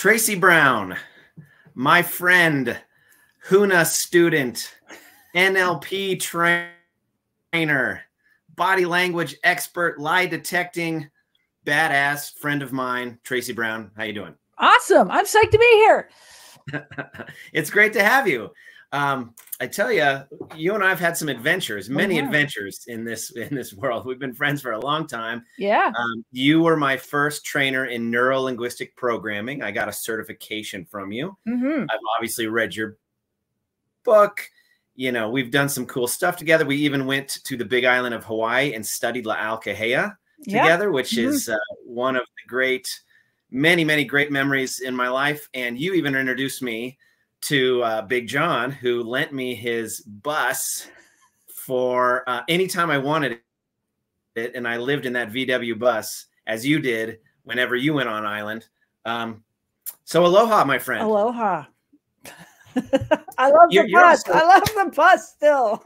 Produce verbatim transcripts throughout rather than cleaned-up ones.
Traci Brown, my friend, HUNA student, N L P trainer, body language expert, lie detecting, badass friend of mine, Traci Brown. How you doing? Awesome. I'm psyched to be here. It's great to have you. Um, I tell you, you and I have had some adventures, many oh, yeah. adventures in this, in this world. We've been friends for a long time. Yeah. Um, you were my first trainer in neuro-linguistic programming. I got a certification from you. Mm-hmm. I've obviously read your book. You know, we've done some cool stuff together. We even went to the Big Island of Hawaii and studied La Alcaheia together, yeah. which mm-hmm. is uh, one of the great, many, many great memories in my life. And you even introduced me to uh, Big John, who lent me his bus for uh, any time I wanted it. And I lived in that V W bus, as you did whenever you went on island. Um, so aloha, my friend. Aloha. I love you're, the bus. Also, I love the bus still.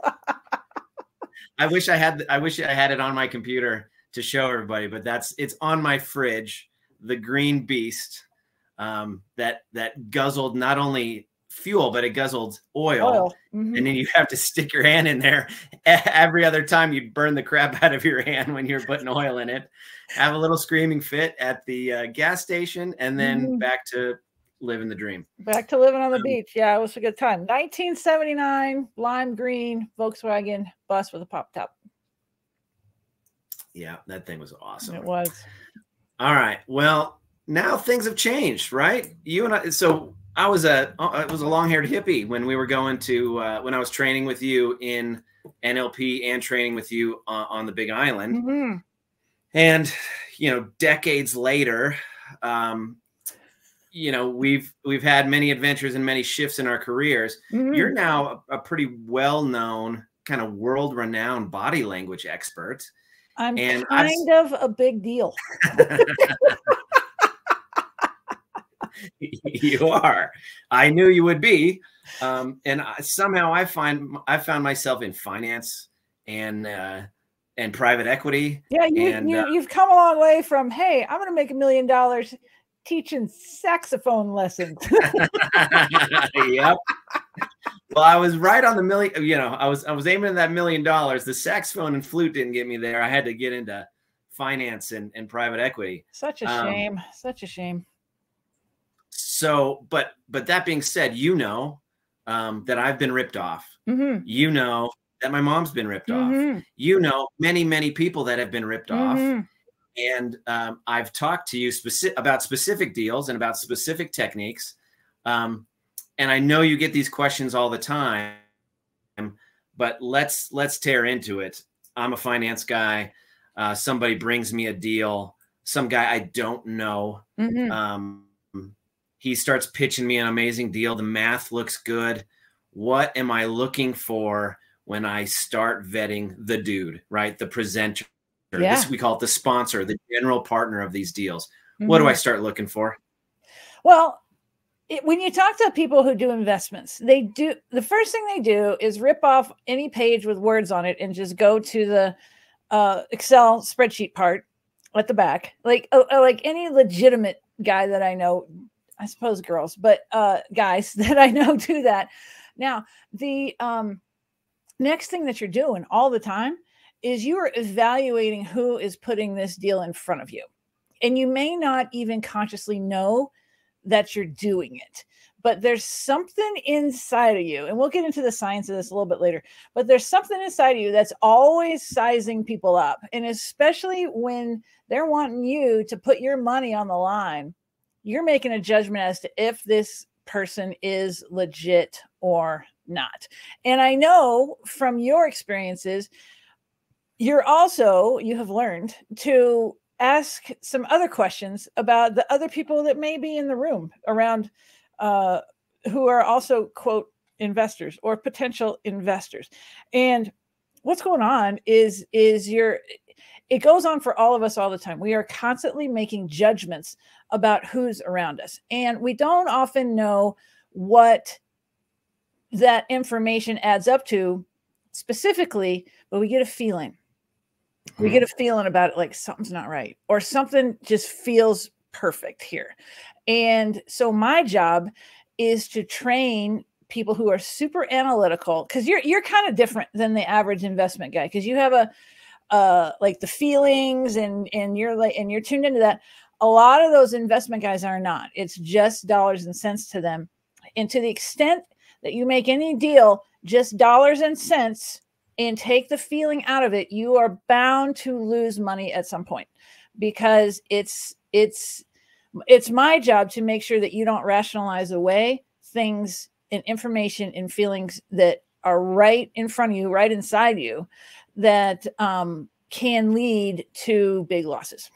I wish I had, I wish I had it on my computer to show everybody, but that's, it's on my fridge, the green beast um, that, that guzzled not only fuel, but it guzzled oil. oil. Mm-hmm. And then you have to stick your hand in there every other time you burn the crap out of your hand when you're putting oil in it. Have a little screaming fit at the uh, gas station and then mm-hmm. back to living the dream. Back to living on the um, beach. Yeah, it was a good time. nineteen seventy-nine, lime green Volkswagen bus with a pop top. Yeah, that thing was awesome. It was. All right. Well, now things have changed, right? You and I, so I was a, I was a long haired hippie when we were going to, uh, when I was training with you in N L P and training with you uh, on the Big Island. Mm-hmm. And, you know, decades later, um, you know, we've, we've had many adventures and many shifts in our careers. Mm-hmm. You're now a, a pretty well-known kind of world renowned body language expert. I'm and kind I've... of a big deal. You are. I knew you would be. Um, and I, somehow I find, I found myself in finance and, uh, and private equity. Yeah. You, and, you, uh, you've come a long way from, hey, I'm going to make a million dollars teaching saxophone lessons. Yep. Well, I was right on the million, you know, I was, I was aiming at that million dollars. The saxophone and flute didn't get me there. I had to get into finance and, and private equity. Such a um, shame. Such a shame. So, but, but that being said, you know, um, that I've been ripped off, mm-hmm. you know, that my mom's been ripped mm-hmm. off, you know, many, many people that have been ripped mm-hmm. off. And um, I've talked to you specific, about specific deals and about specific techniques. Um, and I know you get these questions all the time, but let's, let's tear into it. I'm a finance guy. Uh, somebody brings me a deal. Some guy I don't know. Mm-hmm. Um, he starts pitching me an amazing deal. The math looks good. What am I looking for when I start vetting the dude, right? The presenter. Yeah. This, we call it the sponsor, the general partner of these deals. Mm-hmm. What do I start looking for? Well, it, when you talk to people who do investments, they do, the first thing they do is rip off any page with words on it and just go to the uh, Excel spreadsheet part at the back. Like, uh, like any legitimate guy that I know, I suppose girls, but uh, guys that I know do that. Now, the um, next thing that you're doing all the time is you are evaluating who is putting this deal in front of you. And you may not even consciously know that you're doing it, but there's something inside of you. And we'll get into the science of this a little bit later, but there's something inside of you that's always sizing people up. And especially when they're wanting you to put your money on the line, you're making a judgment as to if this person is legit or not. And I know from your experiences, you're also, you have learned to ask some other questions about the other people that may be in the room around uh, who are also, quote, investors or potential investors. And what's going on is, is your, it goes on for all of us all the time. We are constantly making judgments about who's around us. And we don't often know what that information adds up to specifically, but we get a feeling. We get a feeling about it, like something's not right or something just feels perfect here. And so my job is to train people who are super analytical, because you're you're kind of different than the average investment guy, because you have a uh like the feelings and and you're like and you're tuned into that. A lot of those investment guys are not. It's just dollars and cents to them. And to the extent that you make any deal just dollars and cents and take the feeling out of it, you are bound to lose money at some point, because it's it's it's my job to make sure that you don't rationalize away things and information and feelings that are right in front of you, right inside you, that um, can lead to big losses.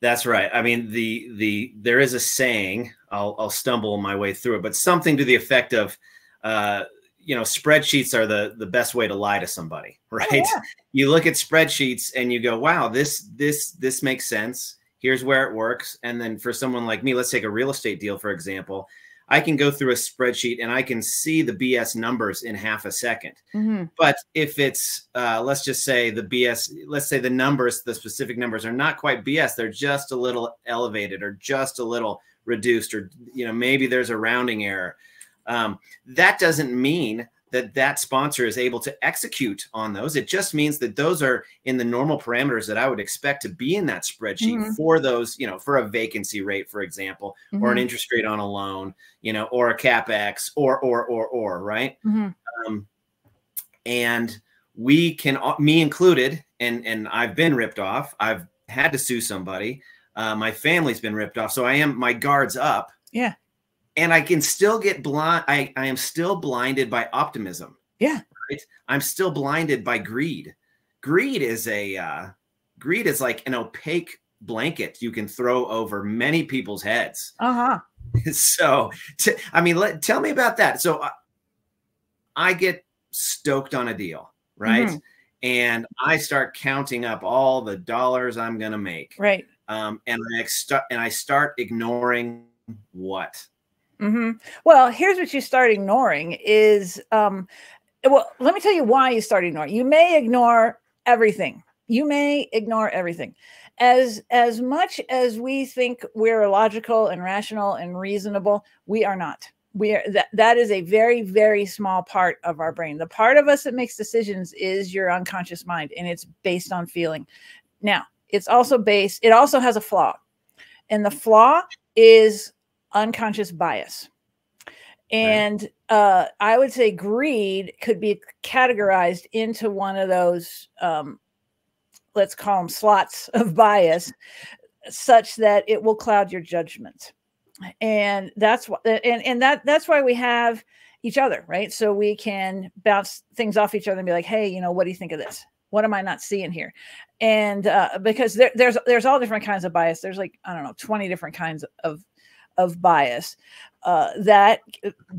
That's right. I mean, the the there is a saying, I'll, I'll stumble my way through it, but something to the effect of, uh, you know, spreadsheets are the, the best way to lie to somebody, right? Oh, yeah. You look at spreadsheets and you go, wow, this, this, this makes sense. Here's where it works. And then for someone like me, let's take a real estate deal, for example, I can go through a spreadsheet and I can see the B S numbers in half a second. Mm-hmm. But if it's, uh, let's just say the B S, let's say the numbers, the specific numbers are not quite B S. They're just a little elevated or just a little reduced, or, you know, maybe there's a rounding error. Um, that doesn't mean that that sponsor is able to execute on those. It just means that those are in the normal parameters that I would expect to be in that spreadsheet, mm-hmm. for those, you know, for a vacancy rate, for example, mm-hmm. or an interest rate on a loan, you know, or a CapEx, or, or, or, or, right. Mm-hmm. Um, and we can, me included, and, and I've been ripped off. I've had to sue somebody. Uh, my family's been ripped off. So I am, my guard's up. Yeah. And I can still get blind. I, I am still blinded by optimism. Yeah. Right? I'm still blinded by greed. Greed is a, uh, greed is like an opaque blanket you can throw over many people's heads. Uh-huh. So, t I mean, let, tell me about that. So uh, I get stoked on a deal, right? Mm-hmm. And I start counting up all the dollars I'm going to make. Right. Um, and, I ex and I start ignoring what? Mm-hmm. Well, here's what you start ignoring is, um, well, let me tell you why you start ignoring. You may ignore everything. You may ignore everything. As, as much as we think we're logical and rational and reasonable, we are not. We are, that, that is a very, very small part of our brain. The part of us that makes decisions is your unconscious mind, and it's based on feeling. Now, it's also based, it also has a flaw, and the flaw is unconscious bias. And right. uh, I would say greed could be categorized into one of those, um, let's call them slots of bias, such that it will cloud your judgment. And that's why, and, and that, that's why we have each other, right? So we can bounce things off each other and be like, hey, you know, what do you think of this? What am I not seeing here? And uh, because there, there's, there's all different kinds of bias. There's like, I don't know, twenty different kinds of of bias uh, that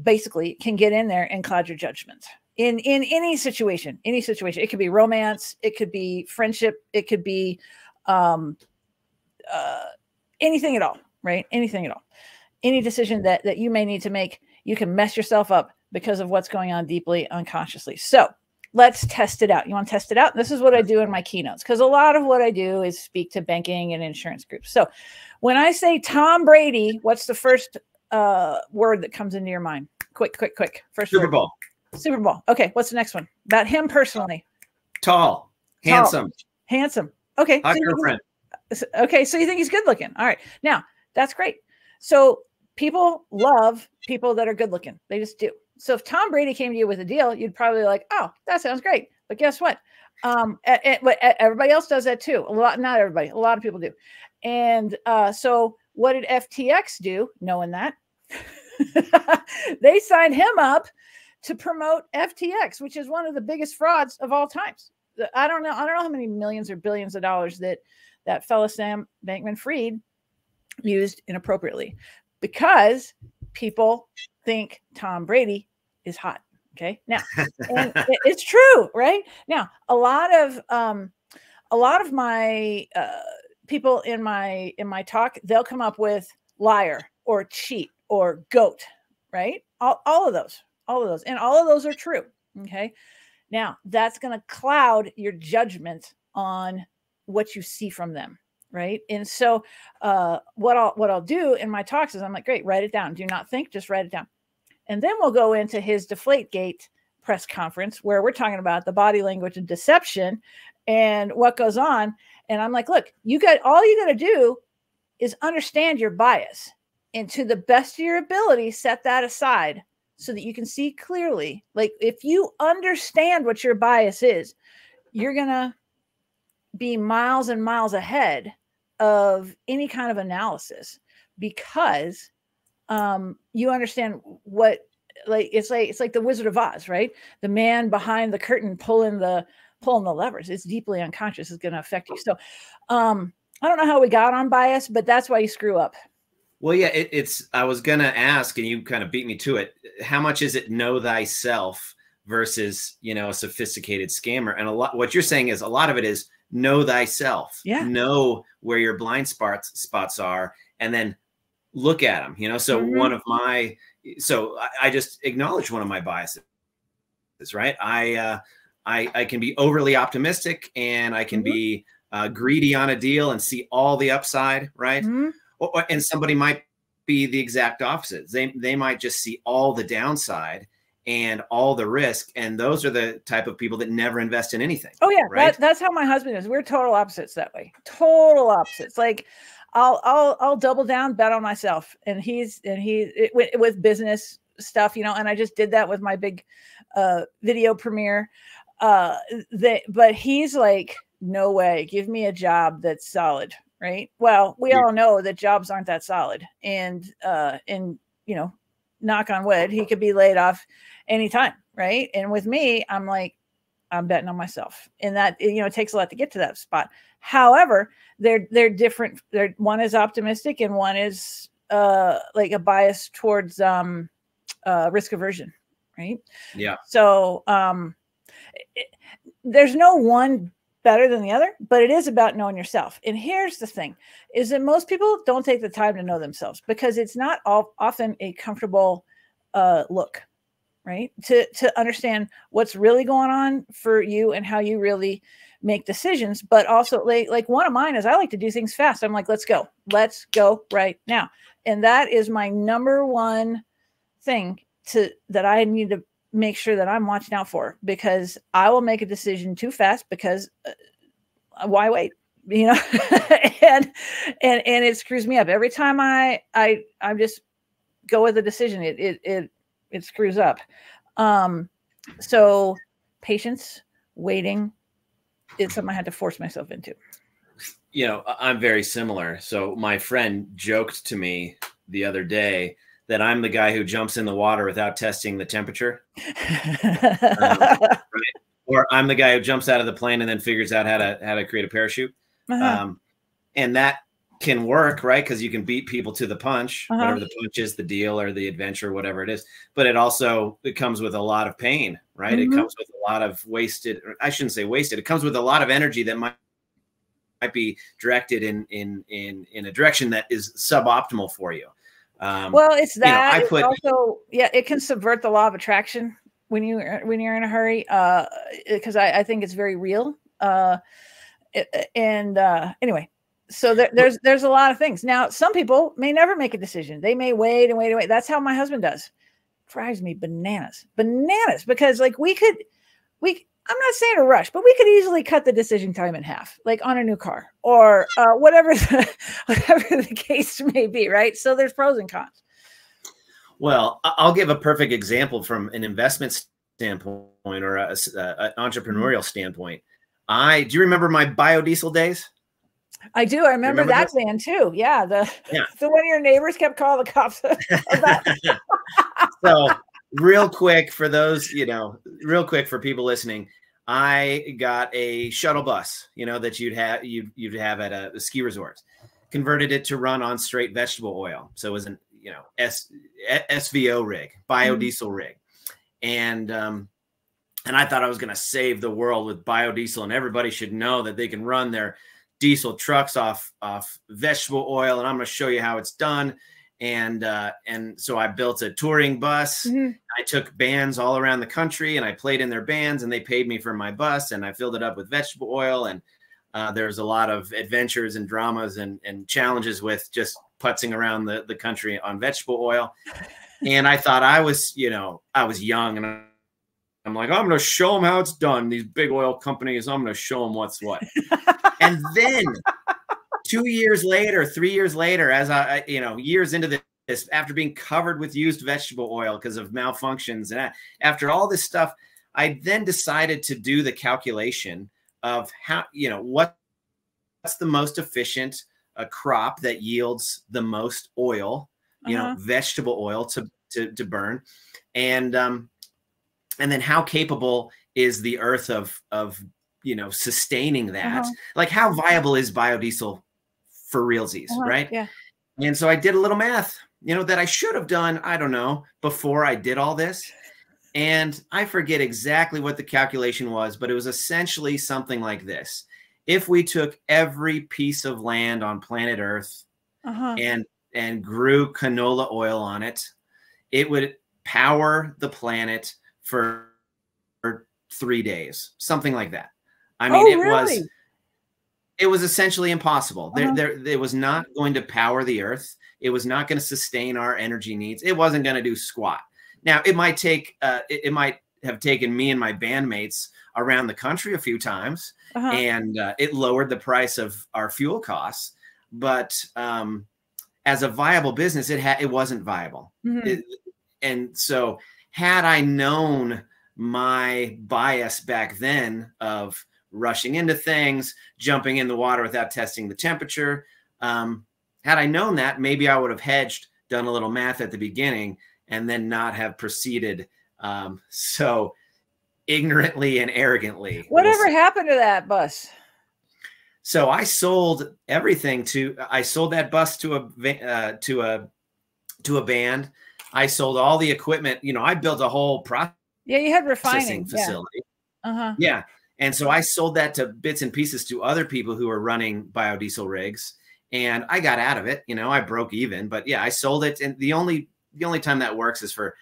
basically can get in there and cloud your judgment in, in any situation, any situation. It could be romance. It could be friendship. It could be um, uh, anything at all, right? Anything at all. Any decision that, that you may need to make, you can mess yourself up because of what's going on deeply unconsciously. So let's test it out. You want to test it out? This is what I do in my keynotes, because a lot of what I do is speak to banking and insurance groups. So when I say Tom Brady, what's the first uh, word that comes into your mind? Quick, quick, quick. First Super Bowl. Word. Super Bowl. Okay. What's the next one? About him personally. Tall. Handsome. Tall. Handsome. Okay. Hot so girlfriend. Okay. So you think he's good looking. All right. Now, that's great. So people love people that are good looking. They just do. So if Tom Brady came to you with a deal, you'd probably like, oh, that sounds great. But guess what? Um, and, and, everybody else does that too. A lot, not everybody, a lot of people do. And uh, so what did F T X do, knowing that? They signed him up to promote F T X, which is one of the biggest frauds of all times. I don't know. I don't know how many millions or billions of dollars that that fellow Sam Bankman-Fried used inappropriately, because people think Tom Brady is hot. Okay. Now and it's true, right? Now, a lot of, um, a lot of my, uh, people in my, in my talk, they'll come up with liar or cheat or goat, right? All, all of those, all of those. And all of those are true. Okay. Now that's going to cloud your judgment on what you see from them. right? And so uh, what I'll what I'll do in my talks is I'm like, great, write it down. Do not think, just write it down. And then we'll go into his DeflateGate press conference where we're talking about the body language and deception and what goes on. And I'm like, look, you got all you got to do is understand your bias and to the best of your ability, set that aside so that you can see clearly. Like if you understand what your bias is, you're going to be miles and miles ahead of any kind of analysis because um, you understand what, like, it's like, it's like the Wizard of Oz, right? The man behind the curtain pulling the, pulling the levers. It's deeply unconscious. It's going to affect you. So um, I don't know how we got on bias, but that's why you screw up. Well, yeah, it, it's, I was going to ask, and you kind of beat me to it. How much is it know thyself versus, you know, a sophisticated scammer? And a lot, what you're saying is a lot of it is know thyself, yeah. Know where your blind spots spots are and then look at them, you know? So mm-hmm. one of my, so I, I just acknowledge one of my biases, right? I, uh, I, I can be overly optimistic and I can mm-hmm. be uh, greedy on a deal and see all the upside, right? Mm-hmm. Or, and somebody might be the exact opposite. They, they might just see all the downside and all the risk. And those are the type of people that never invest in anything. Oh yeah. Right? That, that's how my husband is. We're total opposites that way. Total opposites. Like I'll, I'll, I'll double down, bet on myself. And he's, and he, it, with, with business stuff, you know, and I just did that with my big uh, video premiere. Uh, that, but he's like, no way, give me a job that's solid. Right. Well, we all know that jobs aren't that solid and, uh, and, you know, knock on wood, he could be laid off anytime. Right. And with me, I'm like, I'm betting on myself and that, you know, it takes a lot to get to that spot. However, they're, they're different. They're one is optimistic and one is, uh, like a bias towards, um, uh, risk aversion. Right. Yeah. So, um, it, there's no one better than the other, but it is about knowing yourself. And here's the thing is that most people don't take the time to know themselves because it's not all, often a comfortable uh, look, right? To, to understand what's really going on for you and how you really make decisions. But also like, like one of mine is I like to do things fast. I'm like, let's go, let's go right now. And that is my number one thing to that I need to make sure that I'm watching out for because I will make a decision too fast because uh, why wait, you know, and, and, and it screws me up every time I, I, I just go with a decision. It, it, it, it screws up. Um, so patience, waiting, it's something I had to force myself into. You know, I'm very similar. So my friend joked to me the other day that I'm the guy who jumps in the water without testing the temperature. um, right? Or I'm the guy who jumps out of the plane and then figures out how to, how to create a parachute. Uh-huh. Um, and that can work, right? Cause you can beat people to the punch, uh-huh. whatever the punch is, the deal or the adventure, whatever it is. But it also, it comes with a lot of pain, right? Mm-hmm. It comes with a lot of wasted, or I shouldn't say wasted. It comes with a lot of energy that might, might be directed in, in, in, in a direction that is suboptimal for you. Um, well, it's that you know, I put, it's also, yeah, it can subvert the law of attraction when you, when you're in a hurry. Uh, cause I, I think it's very real. Uh, it, and, uh, anyway, so there, there's, there's a lot of things. Now, some people may never make a decision. They may wait and wait and wait. That's how my husband does. Drives me bananas, bananas, because like we could, we, I'm not saying to rush, but we could easily cut the decision time in half, like on a new car or uh, whatever, the, whatever the case may be, right? So there's pros and cons. Well, I'll give a perfect example from an investment standpoint or an entrepreneurial standpoint. I do you remember my biodiesel days? I do. I remember, remember that this? van too. Yeah, the yeah. the one of your neighbors kept calling the cops. So. Real quick for those, you know, real quick for people listening, I got a shuttle bus, you know, that you'd have, you'd, you'd have at a, a ski resort, converted it to run on straight vegetable oil. So it was an, you know, S, S V O rig, biodiesel rig. And, um, and I thought I was going to save the world with biodiesel and everybody should know that they can run their diesel trucks off, off vegetable oil. And I'm going to show you how it's done. And, uh, and so I built a touring bus. Mm-hmm. I took bands all around the country and I played in their bands and they paid me for my bus and I filled it up with vegetable oil. And, Uh, there's a lot of adventures and dramas and, and challenges with just putzing around the, the country on vegetable oil. And I thought I was, you know, I was young, and I, I'm like, I'm going to show them how it's done. These big oil companies, I'm going to show them what's what. And then two years later, three years later, as I, you know, years into the This, after being covered with used vegetable oil because of malfunctions, and I, after all this stuff, I then decided to do the calculation of how, you know, what, what's the most efficient uh, crop that yields the most oil, you uh-huh. know, vegetable oil to, to, to burn. And, um, and then how capable is the earth of, of, you know, sustaining that? Uh-huh. Like, how viable is biodiesel for realsies, uh-huh. right? Yeah. And so I did a little math, you know, that I should have done, I don't know, before I did all this. And I forget exactly what the calculation was, but it was essentially something like this. If we took every piece of land on planet Earth uh-huh. and, and grew canola oil on it, it would power the planet for, for three days, something like that. I mean, oh, it really? was... It was essentially impossible. There, uh-huh. there, it was not going to power the earth. It was not going to sustain our energy needs. It wasn't going to do squat. Now, it might take, uh, it, it might have taken me and my bandmates around the country a few times, uh-huh. and uh, it lowered the price of our fuel costs. But um, as a viable business, it ha it wasn't viable. Mm-hmm. it, and so, had I known my bias back then of rushing into things, jumping in the water without testing the temperature. Um, had I known that, maybe I would have hedged, done a little math at the beginning, and then not have proceeded um, so ignorantly and arrogantly. Whatever we'll happened to that bus? So I sold everything to. I sold that bus to a uh, to a to a band. I sold all the equipment. You know, I built a whole processing yeah, you had refining facility. Yeah. Uh huh. Yeah. And so I sold that to bits and pieces to other people who were running biodiesel rigs, and I got out of it. You know, I broke even, but yeah, I sold it. And the only, the only time that works is for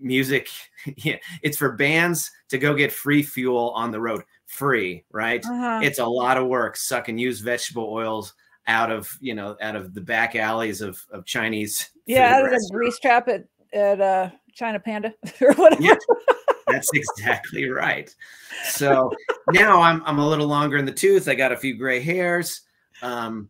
music. Yeah, it's for bands to go get free fuel on the road, free, right? Uh-huh. It's a lot of work sucking used vegetable oils out of, you know, out of the back alleys of, of Chinese. Yeah. Out of the grease trap at, at uh, China Panda or whatever. Yeah. That's exactly right. So now I'm, I'm a little longer in the tooth. I got a few gray hairs. Um,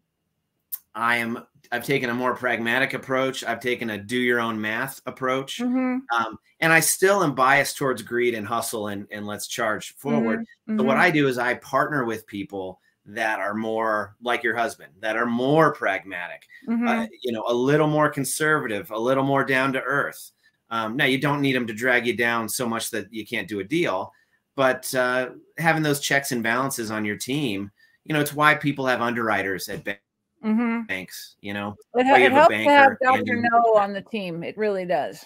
I am, I've taken a more pragmatic approach. I've taken a do your own math approach. Mm-hmm. um, and I still am biased towards greed and hustle and, and let's charge forward. Mm-hmm. But what I do is I partner with people that are more like your husband, that are more pragmatic, mm-hmm. uh, you know, a little more conservative, a little more down to earth. Um, now, you don't need them to drag you down so much that you can't do a deal, but uh, having those checks and balances on your team, you know, it's why people have underwriters at bank mm-hmm. banks, you know. It, ha you it helps to have Doctor No on the team. It really does.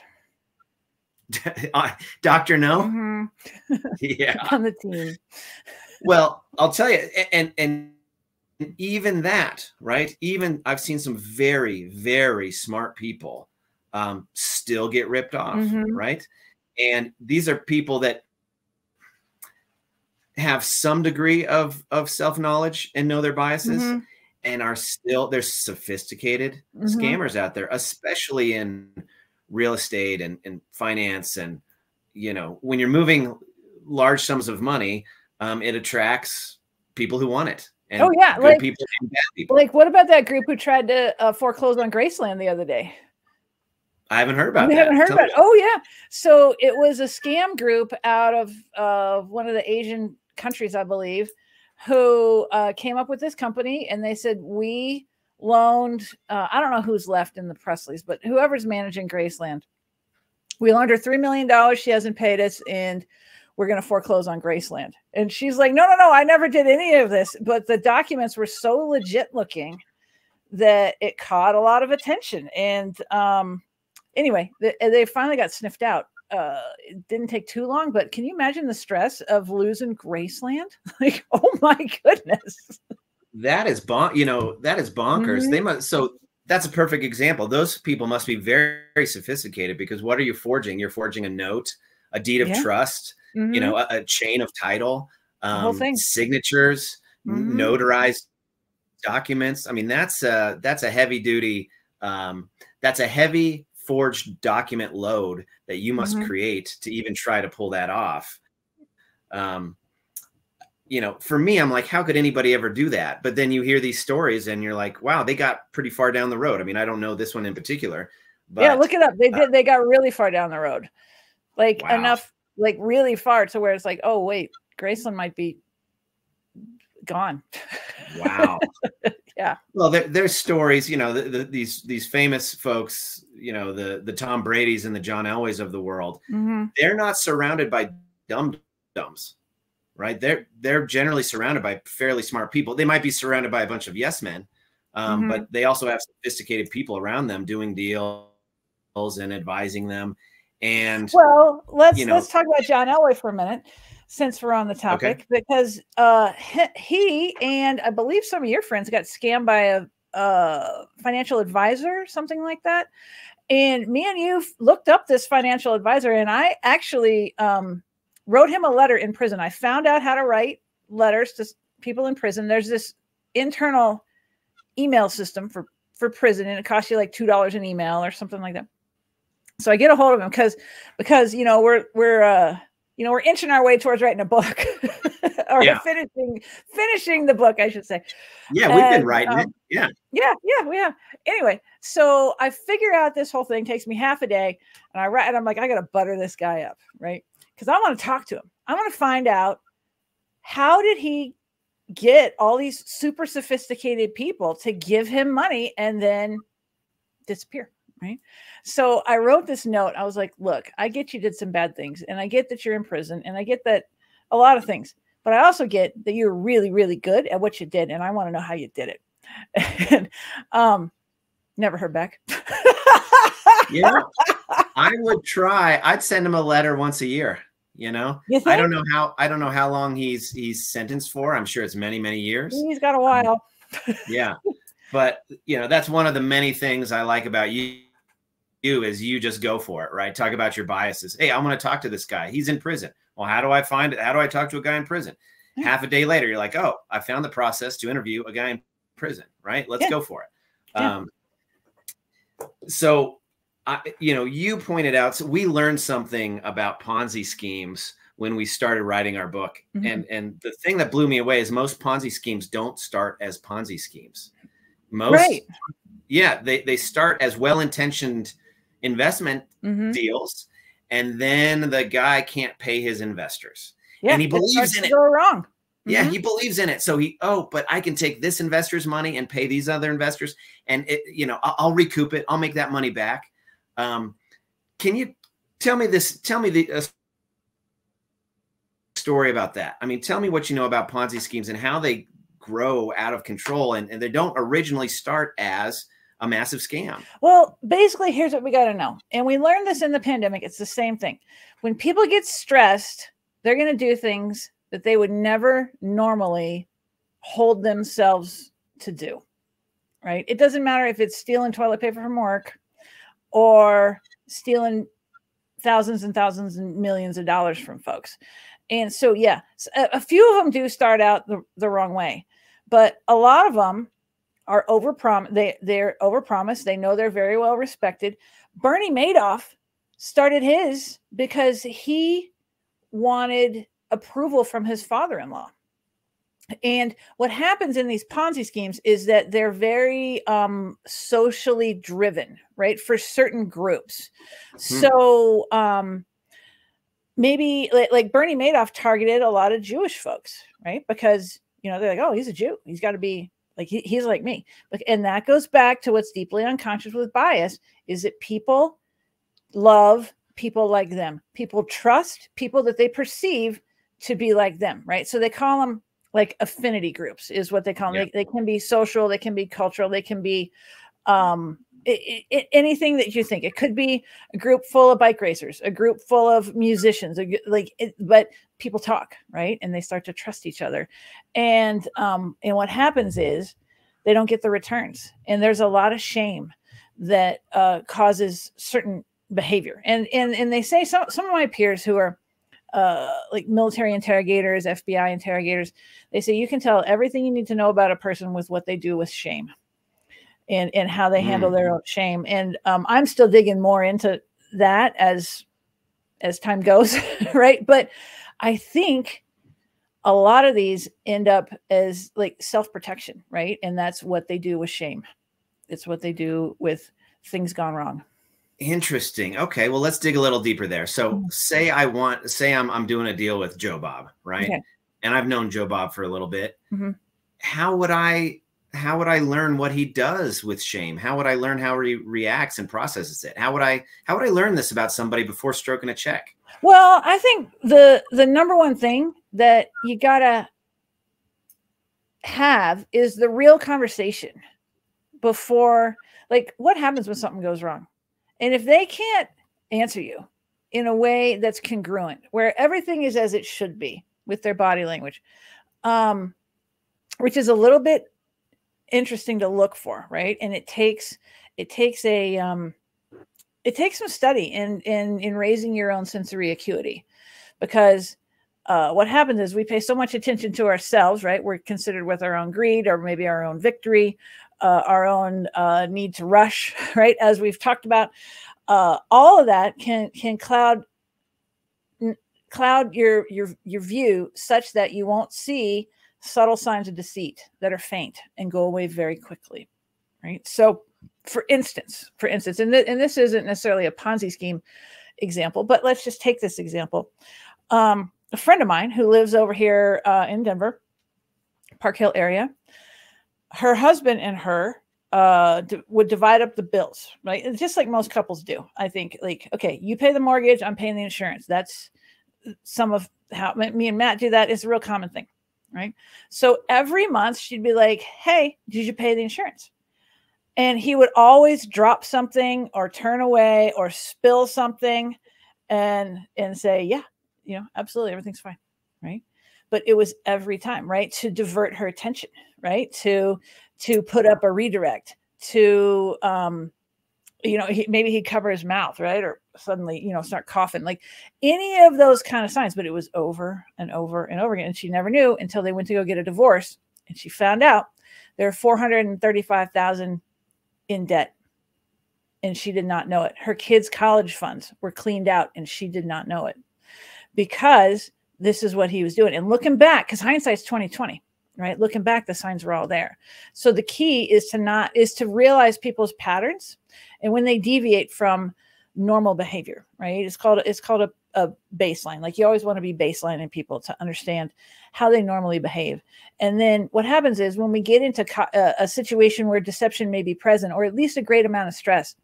Doctor No? Mm-hmm. Yeah. On the team. Well, I'll tell you, and, and even that, right, even I've seen some very, very smart people Um, still get ripped off, mm-hmm. right? And these are people that have some degree of of self-knowledge and know their biases, mm-hmm. and are still they're sophisticated mm-hmm. scammers out there, especially in real estate and, and finance. And you know, when you're moving large sums of money, um, it attracts people who want it. And oh yeah, good like, people and bad people. Like what about that group who tried to uh, foreclose on Graceland the other day? I haven't heard about it. haven't heard Tell about it. Oh, yeah. So it was a scam group out of uh, one of the Asian countries, I believe, who uh, came up with this company. And they said, we loaned, uh, I don't know who's left in the Presleys, but whoever's managing Graceland. We loaned her three million dollars. She hasn't paid us. And we're going to foreclose on Graceland. And she's like, no, no, no, I never did any of this. But the documents were so legit looking that it caught a lot of attention. And, um, anyway, they finally got sniffed out. Uh, it didn't take too long, but can you imagine the stress of losing Graceland? Like, oh my goodness. That is bon you know, that is bonkers. Mm-hmm. They must, so that's a perfect example. Those people must be very, very sophisticated because what are you forging? You're forging a note, a deed of yeah. trust, mm-hmm. you know, a, a chain of title, um, signatures, mm-hmm. notarized documents. I mean, that's a, that's a heavy duty. Um, that's a heavy forged document load that you must mm-hmm. create to even try to pull that off. Um, you know, for me, I'm like, how could anybody ever do that? But then you hear these stories and you're like, wow, they got pretty far down the road. I mean, I don't know this one in particular, but yeah, look it up. They did. Uh, they got really far down the road, like wow. enough, like really far to where it's like, oh wait, Graceland might be gone. Wow. Yeah. Well, there, there's stories, you know, the, the, these, these famous folks, you know, the, the Tom Brady's and the John Elway's of the world, mm-hmm. they're not surrounded by dum-dums. Right. They're they're generally surrounded by fairly smart people. They might be surrounded by a bunch of yes men, um, mm-hmm. but they also have sophisticated people around them doing deals and advising them. And well, let's you know, let's talk about John Elway for a minute, since we're on the topic, okay. because uh, he and I believe some of your friends got scammed by a, a financial advisor, something like that. And me and you looked up this financial advisor, and I actually. Um, wrote him a letter in prison. I found out how to write letters to people in prison. There's this internal email system for, for prison, and it costs you like two dollars an email or something like that. So I get a hold of him because, because, you know, we're, we're, uh, you know, we're inching our way towards writing a book or yeah. finishing, finishing the book, I should say. Yeah. We've and, been writing um, it. Yeah. Yeah. Yeah. We have. Anyway. So I figure out this whole thing takes me half a day, and I write, and I'm like, I got to butter this guy up. Right. Because I want to talk to him. I want to find out, how did he get all these super sophisticated people to give him money and then disappear, right? So I wrote this note. I was like, look, I get you did some bad things, and I get that you're in prison, and I get that a lot of things, but I also get that you're really, really good at what you did, and I want to know how you did it. And um, never heard back. Yeah, I would try. I'd send him a letter once a year. You know, you I don't know how, I don't know how long he's, he's sentenced for. I'm sure it's many, many years. He's got a while. Yeah. But you know, that's one of the many things I like about you, you is you just go for it, right? Talk about your biases. Hey, I want to talk to this guy. He's in prison. Well, how do I find it? How do I talk to a guy in prison? Yeah. Half a day later, you're like, oh, I found the process to interview a guy in prison, right? Let's yeah. go for it. Yeah. Um, so, I, you know, you pointed out, so we learned something about Ponzi schemes when we started writing our book. Mm-hmm. And, and the thing that blew me away is most Ponzi schemes don't start as Ponzi schemes. Most, right. yeah, they, they start as well-intentioned investment mm-hmm. deals. And then the guy can't pay his investors. Yeah, and he believes in it. Go wrong. Mm-hmm. Yeah, he believes in it. So he, oh, but I can take this investor's money and pay these other investors. And, it, you know, I'll, I'll recoup it. I'll make that money back. Um, can you tell me this, tell me the uh, story about that? I mean, tell me what you know about Ponzi schemes and how they grow out of control, and, and they don't originally start as a massive scam. Well, basically here's what we got to know. And we learned this in the pandemic. It's the same thing. When people get stressed, they're going to do things that they would never normally hold themselves to do. Right. It doesn't matter if it's stealing toilet paper from work, or stealing thousands and thousands and millions of dollars from folks. And so, yeah, a few of them do start out the, the wrong way, but a lot of them are overpromised. They, they're overpromised. They know they're very well respected. Bernie Madoff started his because he wanted approval from his father-in-law. And what happens in these Ponzi schemes is that they're very um, socially driven, right? For certain groups. Mm-hmm. So um, maybe like, like Bernie Madoff targeted a lot of Jewish folks, right? Because, you know, they're like, oh, he's a Jew. He's got to be like, he, he's like me. Like, and that goes back to what's deeply unconscious with bias, is that people love people like them. People trust people that they perceive to be like them, right? So they call them, like, affinity groups is what they call them. Yeah. They, they can be social, they can be cultural, they can be um, it, it, anything that you think. It could be a group full of bike racers, a group full of musicians, like, it, but people talk, right? And they start to trust each other. And, um, and what happens is they don't get the returns. And there's a lot of shame that uh, causes certain behavior. And, and, and they say, some, some of my peers who are uh, like military interrogators, F B I interrogators, they say you can tell everything you need to know about a person with what they do with shame and, and how they mm. handle their own shame. And um, I'm still digging more into that as, as time goes, right? But I think a lot of these end up as like self-protection, right? And that's what they do with shame. It's what they do with things gone wrong. Interesting. Okay. Well, let's dig a little deeper there. So mm-hmm. say I want, say I'm, I'm doing a deal with Joe Bob, right? Okay. And I've known Joe Bob for a little bit. Mm-hmm. How would I, how would I learn what he does with shame? How would I learn how he reacts and processes it? How would I, how would I learn this about somebody before stroking a check? Well, I think the, the number one thing that you gotta have is the real conversation before, like, what happens when something goes wrong? And if they can't answer you in a way that's congruent, where everything is as it should be with their body language, um, which is a little bit interesting to look for, right? And it takes, it takes a, um, it takes some study in, in, in raising your own sensory acuity, because Uh, what happens is we pay so much attention to ourselves, right? We're considered with our own greed, or maybe our own victory, uh, our own uh, need to rush, right? As we've talked about, uh, all of that can can cloud cloud your your your view such that you won't see subtle signs of deceit that are faint and go away very quickly, right? So, for instance, for instance, and th and this isn't necessarily a Ponzi scheme example, but let's just take this example. Um, A friend of mine who lives over here uh, in Denver, Park Hill area, her husband and her uh, would divide up the bills, right? It's just like most couples do. I think like, okay, you pay the mortgage, I'm paying the insurance. That's some of how me and Matt do that. It's a real common thing, right? So every month she'd be like, hey, did you pay the insurance? And he would always drop something or turn away or spill something and, and say, yeah. You know, absolutely. Everything's fine. Right. But it was every time, right. To divert her attention, right. To, to put up a redirect to, um, you know, he, maybe he'd cover his mouth, right. Or suddenly, you know, start coughing, like any of those kind of signs, but it was over and over and over again. And she never knew until they went to go get a divorce. And she found out there are four hundred thirty-five thousand in debt. And she did not know it. Her kids' college funds were cleaned out and she did not know it. Because this is what he was doing. And looking back, because hindsight's twenty twenty, right? Looking back, the signs were all there. So the key is to not is to realize people's patterns and when they deviate from normal behavior, right? It's called it's called a, a baseline. Like you always want to be baselining people to understand how they normally behave. And then what happens is when we get into co a, a situation where deception may be present, or at least a great amount of stress,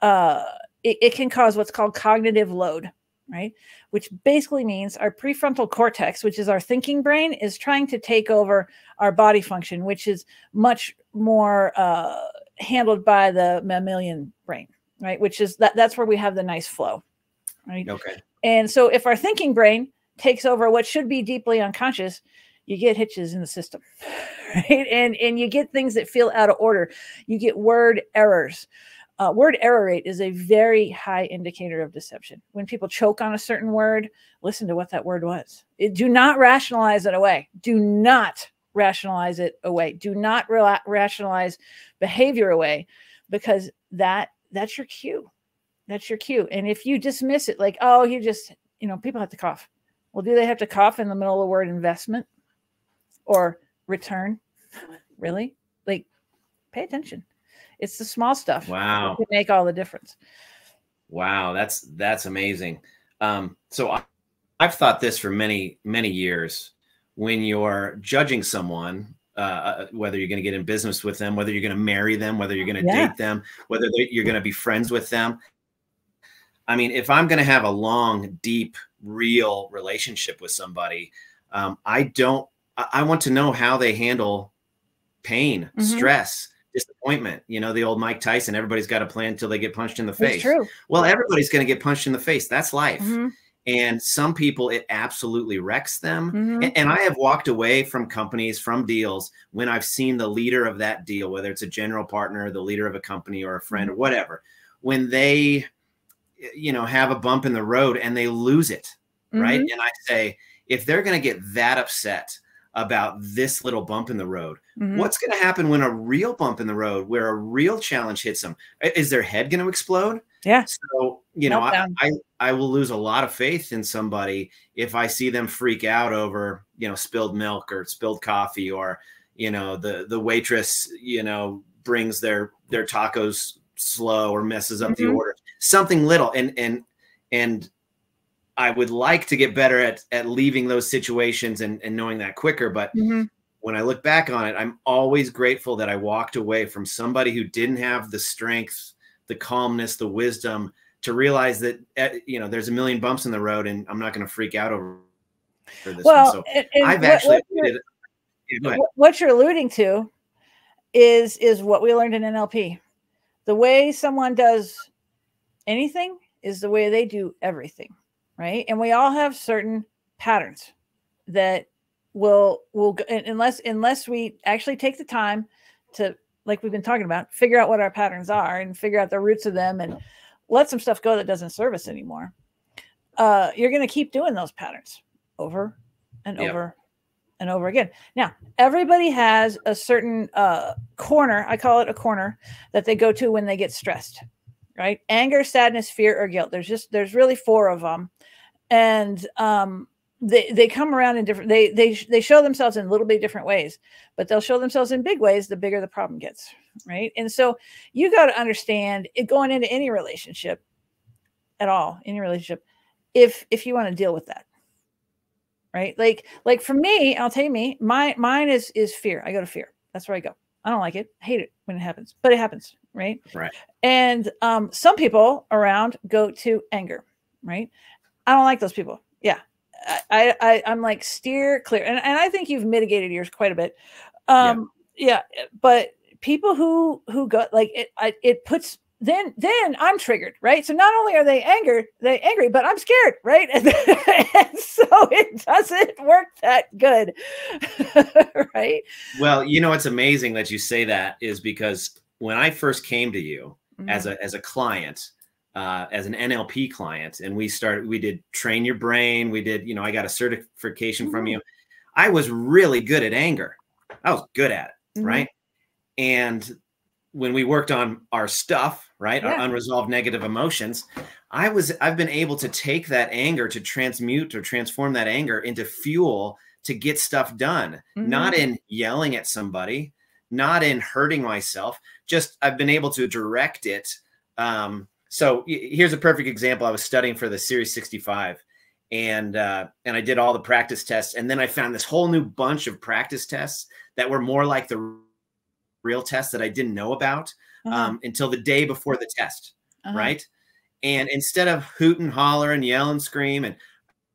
uh, it, it can cause what's called cognitive load. Right? Which basically means our prefrontal cortex, which is our thinking brain, is trying to take over our body function, which is much more uh, handled by the mammalian brain, right? Which is that that's where we have the nice flow, right? Okay. And so if our thinking brain takes over what should be deeply unconscious, you get hitches in the system, right? And, and you get things that feel out of order. You get word errors. Uh, word error rate is a very high indicator of deception. When people choke on a certain word, listen to what that word was. It, do not rationalize it away. Do not rationalize it away. Do not ra rationalize behavior away, because that that's your cue. That's your cue. And if you dismiss it like, oh, you just, you know, people have to cough. Well, do they have to cough in the middle of the word investment or return? Really? Like, pay attention. It's the small stuff. Wow. That make all the difference. Wow. That's, that's amazing. Um, so I, I've thought this for many, many years. When you're judging someone, uh, whether you're going to get in business with them, whether you're going to marry them, whether you're going to yeah. date them, whether you're going to be friends with them. I mean, if I'm going to have a long, deep, real relationship with somebody, um, I don't, I, I want to know how they handle pain, mm-hmm. stress, disappointment. You know, the old Mike Tyson, everybody's got a plan until they get punched in the face. It's true. Well, everybody's going to get punched in the face. That's life. Mm-hmm. And some people, it absolutely wrecks them. Mm-hmm. and, and I have walked away from companies, from deals, when I've seen the leader of that deal, whether it's a general partner, the leader of a company or a friend or whatever, when they, you know, have a bump in the road and they lose it. Mm-hmm. Right. And I say, if they're going to get that upset about this little bump in the road, mm-hmm. what's going to happen when a real bump in the road, where a real challenge hits them? Is their head going to explode? Yeah. So, you know, I, I, I will lose a lot of faith in somebody if I see them freak out over, you know, spilled milk or spilled coffee, or, you know, the, the waitress, you know, brings their, their tacos slow or messes up mm-hmm. the order, something little. And, and, and I would like to get better at, at leaving those situations and, and knowing that quicker. But mm-hmm. when I look back on it, I'm always grateful that I walked away from somebody who didn't have the strength, the calmness, the wisdom to realize that, you know, there's a million bumps in the road and I'm not going to freak out over this. Well, one. So and, and I've what, actually, what you're, yeah, what you're alluding to is, is what we learned in N L P. The way someone does anything is the way they do everything. Right. And we all have certain patterns that will, will, unless, unless we actually take the time to, like we've been talking about, figure out what our patterns are and figure out the roots of them and let some stuff go that doesn't serve us anymore. Uh, you're going to keep doing those patterns over and yep. over and over again. Now, everybody has a certain uh, corner. I call it a corner that they go to when they get stressed, right? Anger, sadness, fear, or guilt. There's just, there's really four of them. And um, they, they come around in different, they, they, they show themselves in a little bit different ways, but they'll show themselves in big ways, the bigger the problem gets. Right. And so you got to understand it going into any relationship at all, any relationship, if, if you want to deal with that. Right. Like, like for me, I'll tell you me, my, mine is, is fear. I go to fear. That's where I go. I don't like it. I hate it when it happens, but it happens. Right. Right. And um, some people around go to anger. Right. I don't like those people. Yeah. I, I, I'm like, steer clear. And, and I think you've mitigated yours quite a bit. Um, yeah. yeah. But people who, who got like it, I, it puts, then, then I'm triggered. Right. So not only are they angered, they angry, but I'm scared. Right. And, and so it doesn't work that good. Right. Well, you know, it's amazing that you say that is because when I first came to you mm-hmm. as a, as a client, Uh, as an N L P client, and we started, we did train your brain. We did, you know, I got a certification mm-hmm. from you. I was really good at anger. I was good at it. Mm-hmm. Right. And when we worked on our stuff, right. Yeah. Our unresolved negative emotions, I was, I've been able to take that anger to transmute or transform that anger into fuel to get stuff done. Mm-hmm. Not in yelling at somebody, not in hurting myself. Just, I've been able to direct it. Um, So here's a perfect example. I was studying for the Series sixty-five and, uh, and I did all the practice tests. And then I found this whole new bunch of practice tests that were more like the real tests that I didn't know about uh-huh. um, until the day before the test. Uh-huh. Right. And instead of hoot and holler and yell and scream, and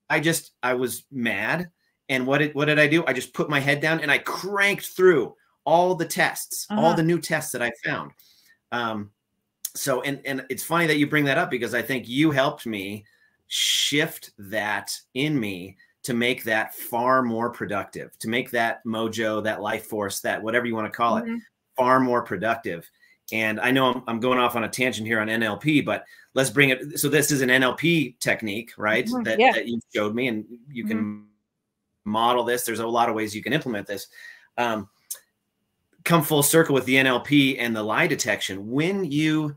I just, I was mad. And what did, what did I do? I just put my head down and I cranked through all the tests, uh-huh. all the new tests that I found. Um, So, and, and it's funny that you bring that up because I think you helped me shift that in me to make that far more productive, to make that mojo, that life force, that whatever you want to call mm-hmm. it, far more productive. And I know I'm, I'm going off on a tangent here on N L P, but let's bring it. So this is an N L P technique, right? Mm-hmm. that, yeah. that you showed me, and you can mm-hmm. model this. There's a lot of ways you can implement this. Um, come full circle with the N L P and the lie detection. When you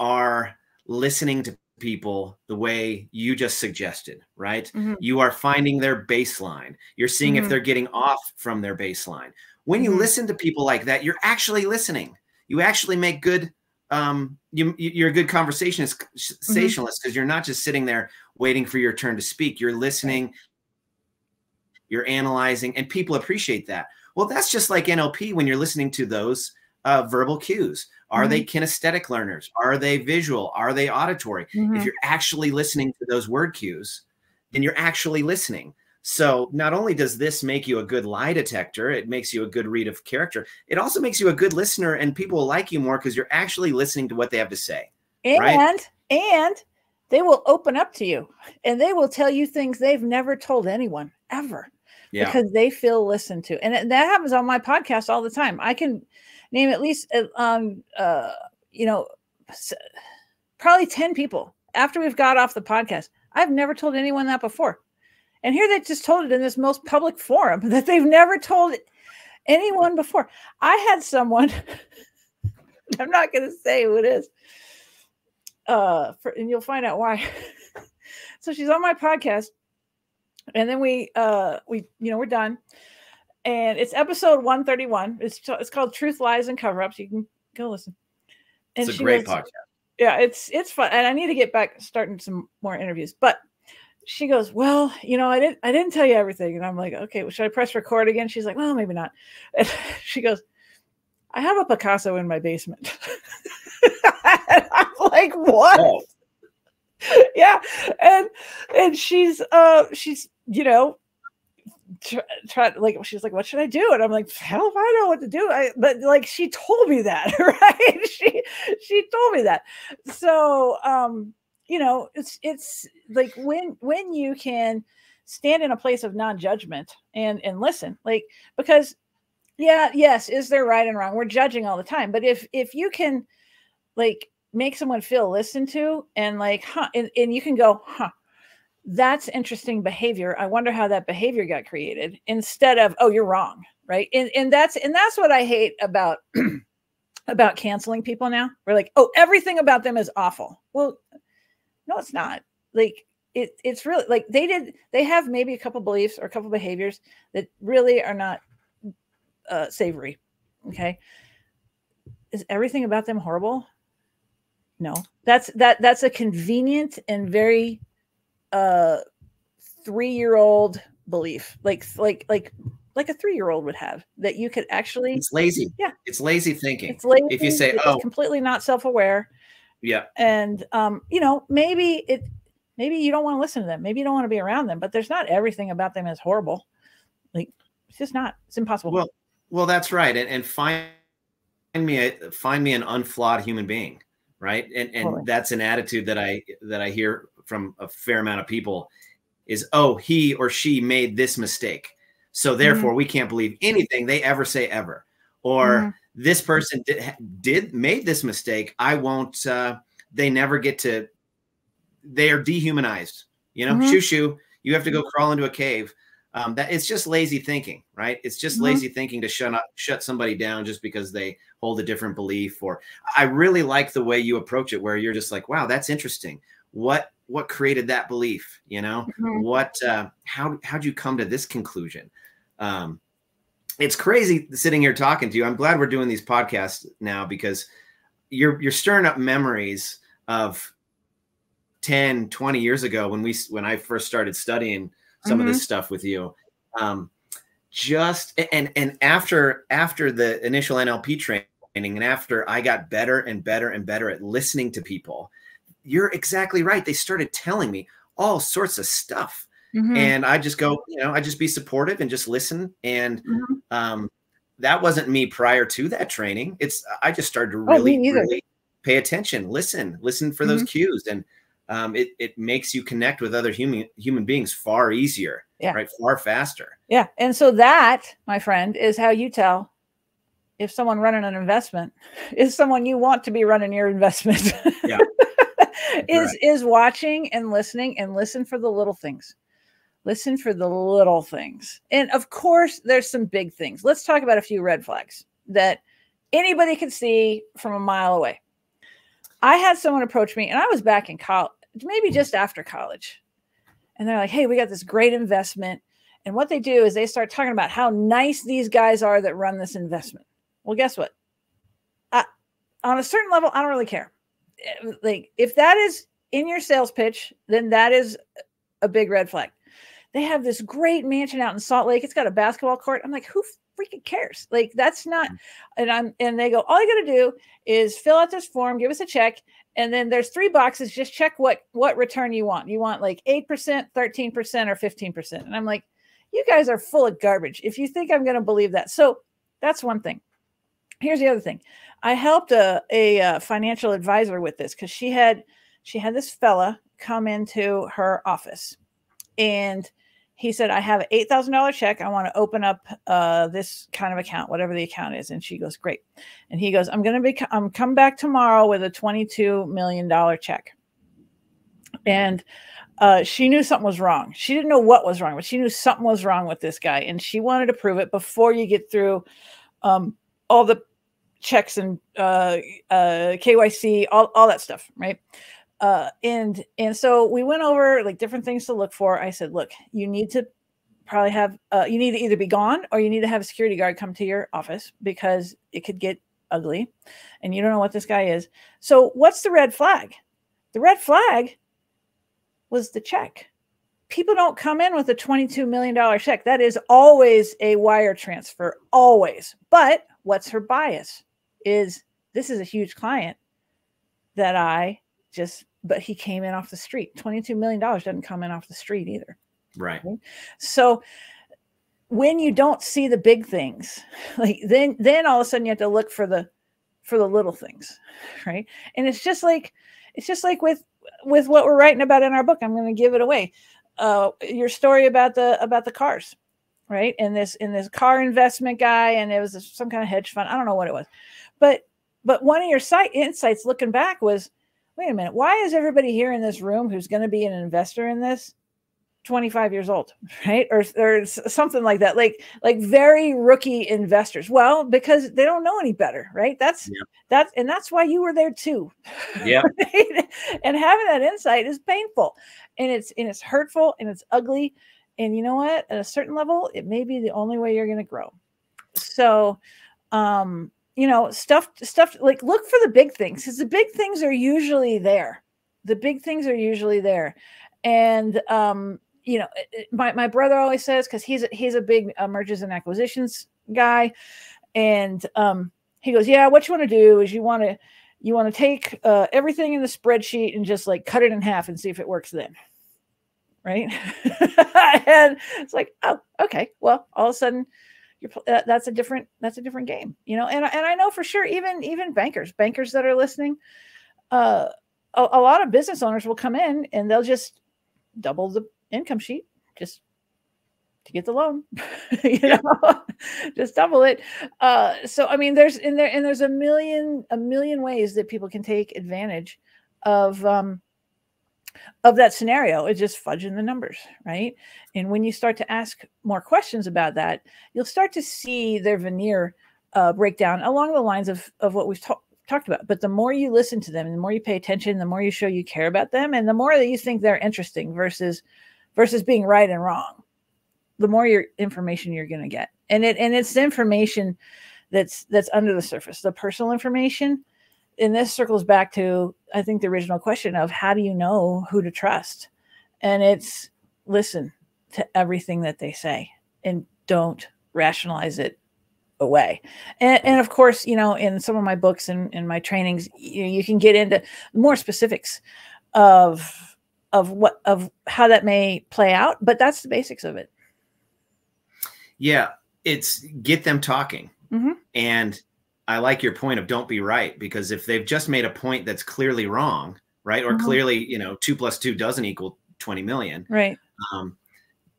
are listening to people the way you just suggested, right? Mm-hmm. You are finding their baseline. You're seeing mm-hmm. if they're getting off from their baseline. When mm-hmm. you listen to people like that, you're actually listening. You actually make good, um, you, you're a good conversationalist because mm-hmm. you're not just sitting there waiting for your turn to speak. You're listening, right. You're analyzing, and people appreciate that. Well, that's just like N L P when you're listening to those uh, verbal cues. Are mm-hmm. they kinesthetic learners? Are they visual? Are they auditory? Mm-hmm. If you're actually listening to those word cues, then you're actually listening. So not only does this make you a good lie detector, it makes you a good read of character. It also makes you a good listener, and people will like you more because you're actually listening to what they have to say. And, right? and they will open up to you, and they will tell you things they've never told anyone ever. Yeah. Because they feel listened to. And that happens on my podcast all the time. I can name at least, um, uh, you know, probably ten people after we've got off the podcast I've never told anyone that before. And here they just told it in this most public forum that they've never told anyone before. I had someone, I'm not going to say who it is, uh, for, and you'll find out why. So she's on my podcast, and then we, uh, we, you know, we're done, and it's episode one thirty-one. It's it's called Truth, Lies, and Cover-Ups. You can go listen. And it's a great podcast. Yeah, it's it's fun, and I need to get back starting some more interviews. But she goes, well, you know, I didn't I didn't tell you everything, and I'm like, okay, well, should I press record again? She's like, well, maybe not. And she goes, I have a Picasso in my basement. And I'm like, what? Oh. Yeah, and and she's uh she's you know try, try like she's like, what should I do? And I'm like, hell if I know what to do. I, but like she told me that, right? She she told me that. So um you know it's it's like when when you can stand in a place of non-judgment and and listen, like, because yeah, yes, is there right and wrong? We're judging all the time, but if if you can like make someone feel listened to and like, huh, and, and you can go, huh, that's interesting behavior. I wonder how that behavior got created, instead of, oh, you're wrong. Right. And, and that's, and that's what I hate about, about canceling people now. We're like, oh, everything about them is awful. Well, no, it's not. Like it, it's really like they did, they have maybe a couple beliefs or a couple behaviors that really are not uh, savory. Okay. Is everything about them horrible? No, that's that that's a convenient and very uh three-year-old belief, like like like like a three-year-old would have, that you could actually, it's lazy. Yeah, it's lazy thinking. It's lazy if you say, oh, it's completely not self-aware. Yeah. And um you know, maybe it maybe you don't want to listen to them, maybe you don't want to be around them, but there's not, everything about them is horrible. Like, it's just not, it's impossible. Well, well, that's right. And and find me a, find me an unflawed human being. Right. And, and totally. That's an attitude that I, that I hear from a fair amount of people is, oh, he or she made this mistake, so therefore mm-hmm. we can't believe anything they ever say ever, or mm-hmm. this person did, did made this mistake. I won't, uh, they never get to, they are dehumanized, you know, mm-hmm. shoo, shoo, you have to go crawl into a cave. Um, that it's just lazy thinking, right? It's just mm-hmm. lazy thinking to shut up, shut somebody down just because they hold a different belief. Or I really like the way you approach it, where you're just like, wow, that's interesting. What, what created that belief? You know, mm-hmm. what, uh, how, how'd you come to this conclusion? Um, it's crazy sitting here talking to you. I'm glad we're doing these podcasts now, because you're, you're stirring up memories of ten, twenty years ago when we, when I first started studying some mm-hmm. of this stuff with you. Um, just, and, and after, after the initial N L P training, and after I got better and better and better at listening to people, you're exactly right. They started telling me all sorts of stuff. Mm-hmm. And I just go, you know, I just be supportive and just listen. And, mm-hmm. um, that wasn't me prior to that training. It's, I just started to really, oh, really pay attention, listen, listen for mm-hmm. those cues. And, Um, it, it makes you connect with other human human beings far easier, yeah. right? Far faster. Yeah. And so that, my friend, is how you tell if someone running an investment is someone you want to be running your investment. Yeah. is, right. is watching and listening, and listen for the little things. Listen for the little things. And of course, there's some big things. Let's talk about a few red flags that anybody can see from a mile away. I had someone approach me, and I was back in college, maybe just after college. And they're like, hey, we got this great investment. And what they do is they start talking about how nice these guys are that run this investment. Well, guess what? I, on a certain level, I don't really care. Like, if that is in your sales pitch, then that is a big red flag. They have this great mansion out in Salt Lake. It's got a basketball court. I'm like, who freaking cares? Like, that's not, and I'm, and they go, all you got to do is fill out this form, give us a check. And then there's three boxes. Just check what, what return you want. You want like eight percent, thirteen percent, or fifteen percent. And I'm like, you guys are full of garbage if you think I'm going to believe that. So that's one thing. Here's the other thing. I helped a, a, a financial advisor with this, because she had, she had this fella come into her office, and he said, I have an eight thousand dollar check. I want to open up uh, this kind of account, whatever the account is. And she goes, great. And he goes, I'm going to be, I'm come back tomorrow with a twenty-two million dollar check. And uh, she knew something was wrong. She didn't know what was wrong, but she knew something was wrong with this guy. And she wanted to prove it before you get through um, all the checks and uh, uh, K Y C, all, all that stuff, right? Uh, and, and so we went over like different things to look for. I said, look, you need to probably have, uh, you need to either be gone or you need to have a security guard come to your office because it could get ugly and you don't know what this guy is. So what's the red flag? The red flag was the check. People don't come in with a twenty-two million dollar check. That is always a wire transfer, always. But what's her bias is this is a huge client that I just, but he came in off the street. twenty-two million dollars doesn't come in off the street either. Right. Okay? So when you don't see the big things, like then, then all of a sudden you have to look for the, for the little things. Right. And it's just like, it's just like with, with what we're writing about in our book. I'm going to give it away. Uh, your story about the, about the cars, right. And this, in this car investment guy, and it was some kind of hedge fund. I don't know what it was, but, but one of your site insights looking back was, wait a minute, why is everybody here in this room who's going to be an investor in this twenty-five years old, right? Or there's something like that, like, like very rookie investors. Well, because they don't know any better, right? That's, yeah. that's, and that's why you were there too. Yeah. Right? And having that insight is painful, and it's, and it's hurtful, and it's ugly. And you know what, at a certain level, it may be the only way you're going to grow. So, um, you know, stuff, stuff like look for the big things, because the big things are usually there. The big things are usually there. And, um, you know, my, my brother always says, cause he's, he's a big uh, mergers and acquisitions guy. And, um, he goes, yeah, what you want to do is you want to, you want to take, uh, everything in the spreadsheet and just like cut it in half and see if it works then. Right. And it's like, oh, okay. Well, all of a sudden you're, uh, that's a different, that's a different game, you know? And, and I know for sure, even, even bankers, bankers that are listening, uh, a, a lot of business owners will come in and they'll just double the income sheet just to get the loan, you know, just double it. Uh, so, I mean, there's in there, and there's a million, a million ways that people can take advantage of, um, of that scenario. It's just fudging the numbers. Right. And when you start to ask more questions about that, you'll start to see their veneer, uh, breakdown along the lines of, of what we've talked talked about. But the more you listen to them, and the more you pay attention, the more you show you care about them, and the more that you think they're interesting versus versus being right and wrong, the more your information you're going to get. And it and it's the information that's that's under the surface, the personal information. And this circles back to, I think, the original question of how do you know who to trust? And it's listen to everything that they say and don't rationalize it away. And, and of course, you know, in some of my books and in my trainings, you, you can get into more specifics of, of what, of how that may play out, but that's the basics of it. Yeah. It's get them talking. Mm-hmm. And I like your point of don't be right, because if they've just made a point that's clearly wrong, right. Or mm-hmm. clearly, you know, two plus two doesn't equal twenty million. Right. Um,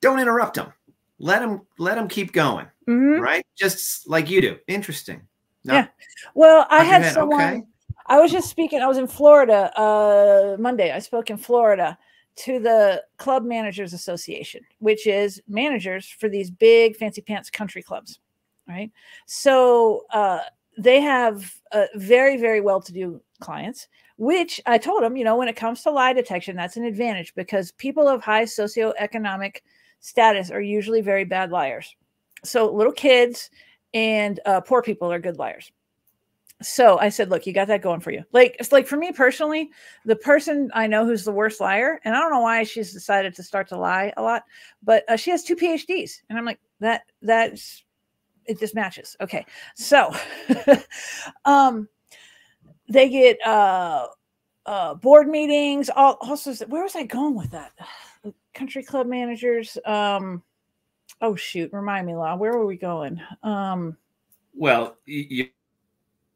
don't interrupt them. Let them, let them keep going. Mm-hmm. Right. Just like you do. Interesting. No. Yeah. Well, I had head, someone, okay. I was just speaking, I was in Florida, uh, Monday. I spoke in Florida to the Club Managers Association, which is managers for these big fancy pants country clubs. Right. So, uh, they have uh, very, very well-to-do clients, which I told them, you know, when it comes to lie detection, that's an advantage because people of high socioeconomic status are usually very bad liars. So little kids and uh, poor people are good liars. So I said, look, you got that going for you. Like, it's like for me personally, the person I know who's the worst liar, and I don't know why she's decided to start to lie a lot, but uh, she has two P H Ds. And I'm like, that, that's, it just matches. Okay. So, um, they get, uh, uh, board meetings, all, all sorts of, where was I going with that? Country club managers, um, oh shoot! Remind me, La. Where were we going? Um, well, you,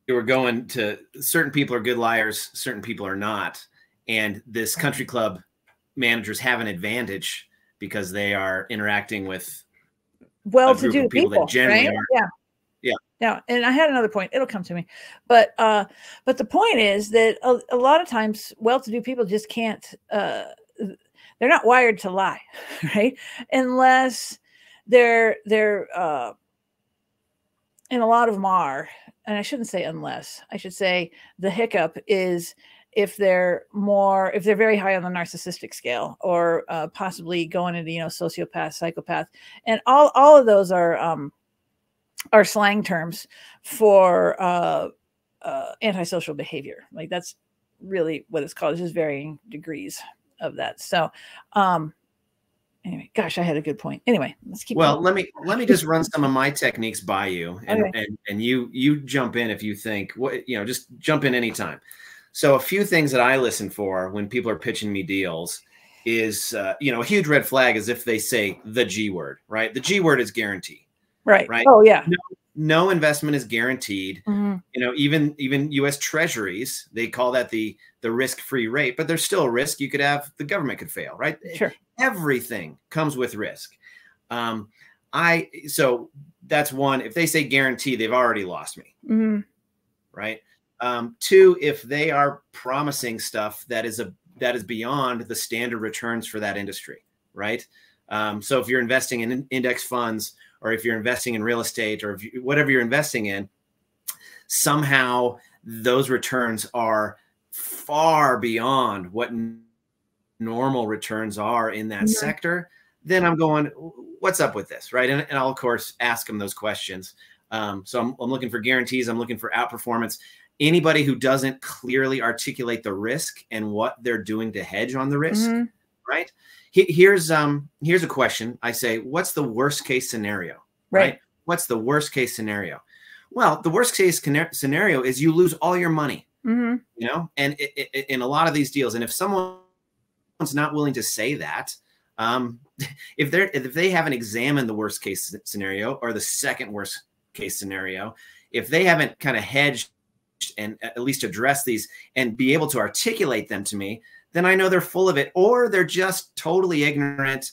you were going to certain people are good liars, certain people are not, and this country club managers have an advantage because they are interacting with well-to-do people, people that generally right? are. Yeah, yeah, yeah. And I had another point; it'll come to me. But uh, but the point is that a, a lot of times, well-to-do people just can't. Uh, they're not wired to lie, right? Unless they're, they're, uh, and a lot of them are, and I shouldn't say unless, I should say the hiccup is if they're more, if they're very high on the narcissistic scale, or uh, possibly going into, you know, sociopath, psychopath, and all, all of those are, um, are slang terms for, uh, uh, antisocial behavior. Like that's really what it's called. It's just varying degrees of that. So, um, anyway, gosh, I had a good point. Anyway, let's keep well, going. Let me, let me just run some of my techniques by you, and, okay. and, and you, you jump in if you think what, you know, just jump in anytime. So a few things that I listen for when people are pitching me deals is, uh, you know, a huge red flag is if they say the G word, right? The G word is guarantee. Right. Right. Oh yeah. No, no investment is guaranteed. Mm-hmm. You know, even, even U S treasuries, they call that the, the risk-free rate, but there's still a risk. You could have, the government could fail, right? Sure. Everything comes with risk. Um, I, so that's one, if they say guarantee, they've already lost me. Mm-hmm. Right. Um, two, if they are promising stuff that is a, that is beyond the standard returns for that industry. Right. Um, so if you're investing in index funds, or if you're investing in real estate, or if you, whatever you're investing in, somehow those returns are far beyond what normal returns are in that yeah. sector, then I'm going, what's up with this, right? And, and I'll, of course, ask them those questions. Um, so I'm, I'm looking for guarantees. I'm looking for outperformance. Anybody who doesn't clearly articulate the risk and what they're doing to hedge on the risk, mm-hmm. right? Here's um here's a question. I say, what's the worst case scenario? Right. right? What's the worst case scenario? Well, the worst case scenario is you lose all your money. Mm-hmm. You know, and it, it, in a lot of these deals, and if someone's not willing to say that, um, if they're if they haven't examined the worst case scenario or the second worst case scenario, if they haven't kind of hedged and at least addressed these and be able to articulate them to me, then I know they're full of it, or they're just totally ignorant,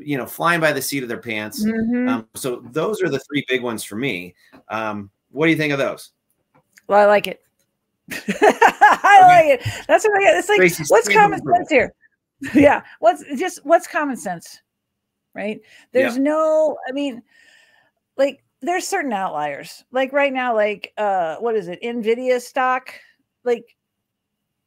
you know, flying by the seat of their pants. Mm-hmm. Um, so those are the three big ones for me. Um, what do you think of those? Well, I like it. I okay. like it. That's what I get. It's like, Traci, what's common sense here? Yeah. What's just, what's common sense, right? There's yeah. no, I mean, like there's certain outliers. Like right now, like, uh, what is it? Nvidia stock, like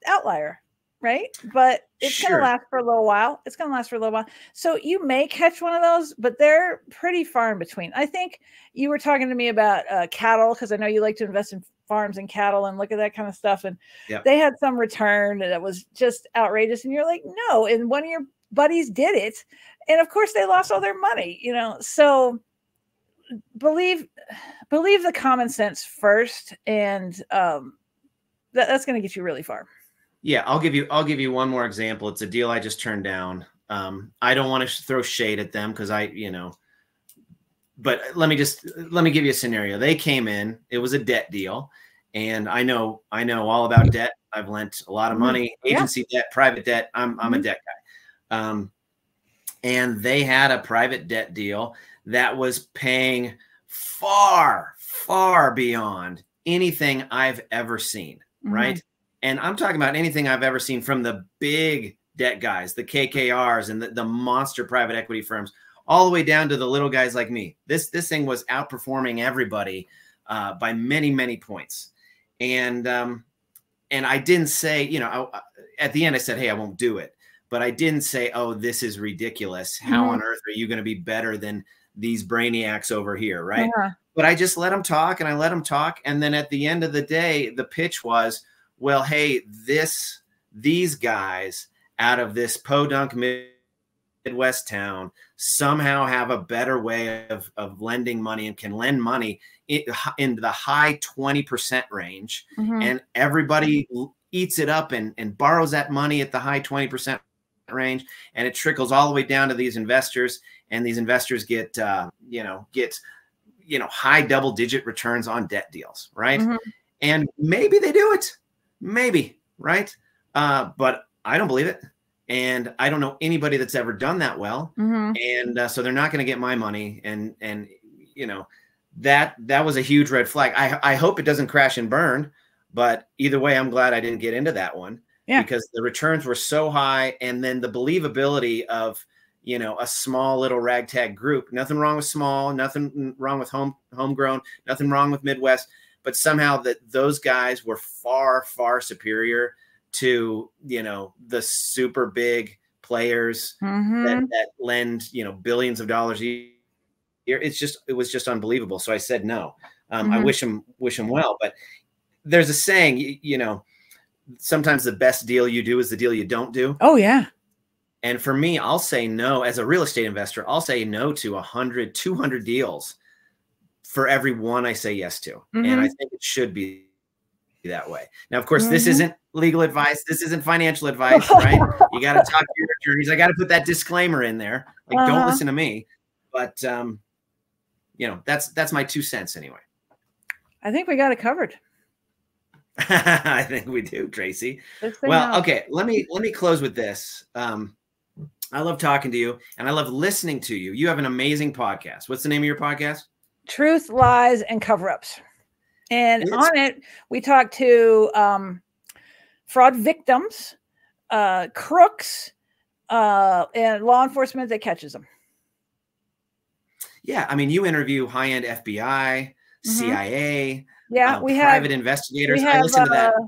outlier. Right. But it's sure. going to last for a little while. It's going to last for a little while. So you may catch one of those, but they're pretty far in between. I think you were talking to me about uh, cattle, because I know you like to invest in farms and cattle and look at that kind of stuff. And yep. they had some return that was just outrageous. And you're like, no. And one of your buddies did it. And of course, they lost all their money, you know. So believe believe the common sense first. And um, that, that's going to get you really far. Yeah, I'll give you, I'll give you one more example. It's a deal I just turned down. Um, I don't want to throw shade at them because I, you know, but let me just, let me give you a scenario. They came in, it was a debt deal. And I know, I know all about debt. I've lent a lot of money, agency yeah. debt, private debt. I'm, I'm mm-hmm. a debt guy. Um, and they had a private debt deal that was paying far, far beyond anything I've ever seen. Mm-hmm. Right. And I'm talking about anything I've ever seen from the big debt guys, the K K Rs and the, the monster private equity firms, all the way down to the little guys like me. This, this thing was outperforming everybody uh, by many, many points. And, um, and I didn't say, you know, I, at the end I said, hey, I won't do it. But I didn't say, oh, this is ridiculous. How mm-hmm. on earth are you going to be better than these brainiacs over here, right? Yeah. But I just let them talk and I let them talk. And then at the end of the day, the pitch was, well, hey, this, these guys out of this podunk Midwest town somehow have a better way of, of lending money and can lend money in, in the high twenty percent range. Mm-hmm. And everybody eats it up and, and borrows that money at the high twenty percent range. And it trickles all the way down to these investors. And these investors get, uh, you know, get, you know, high double digit returns on debt deals. Right. Mm-hmm. And maybe they do it. Maybe, right? Uh, but I don't believe it. And I don't know anybody that's ever done that well. Mm-hmm. And uh, so they're not going to get my money. And, and you know, that that was a huge red flag. I, I hope it doesn't crash and burn. But either way, I'm glad I didn't get into that one. yeah. because the returns were so high. And then the believability of, you know, a small little ragtag group, nothing wrong with small, nothing wrong with home homegrown, nothing wrong with Midwest, but somehow that those guys were far, far superior to, you know, the super big players mm-hmm. that, that lend, you know, billions of dollars a year. It's just, it was just unbelievable. So I said, no, um, mm-hmm. I wish him, wish him well, but there's a saying, you, you know, sometimes the best deal you do is the deal you don't do. Oh yeah. And for me, I'll say no as a real estate investor. I'll say no to a hundred, two hundred deals for every one I say yes to. Mm-hmm. And I think it should be that way. Now, of course, mm-hmm. this isn't legal advice. This isn't financial advice, right? You got to talk to your attorneys. I got to put that disclaimer in there. Like, uh-huh. don't listen to me. But, um, you know, that's, that's my two cents anyway. I think we got it covered. I think we do, Traci. Well, no. okay. Let me, let me close with this. Um, I love talking to you and I love listening to you. You have an amazing podcast. What's the name of your podcast? Truth, Lies, and Cover-Ups. And it's on it, we talk to um, fraud victims, uh, crooks, uh, and law enforcement that catches them. Yeah. I mean, you interview high-end F B I, mm-hmm. C I A, yeah, uh, we private have, investigators. We have, I listen to that. Uh,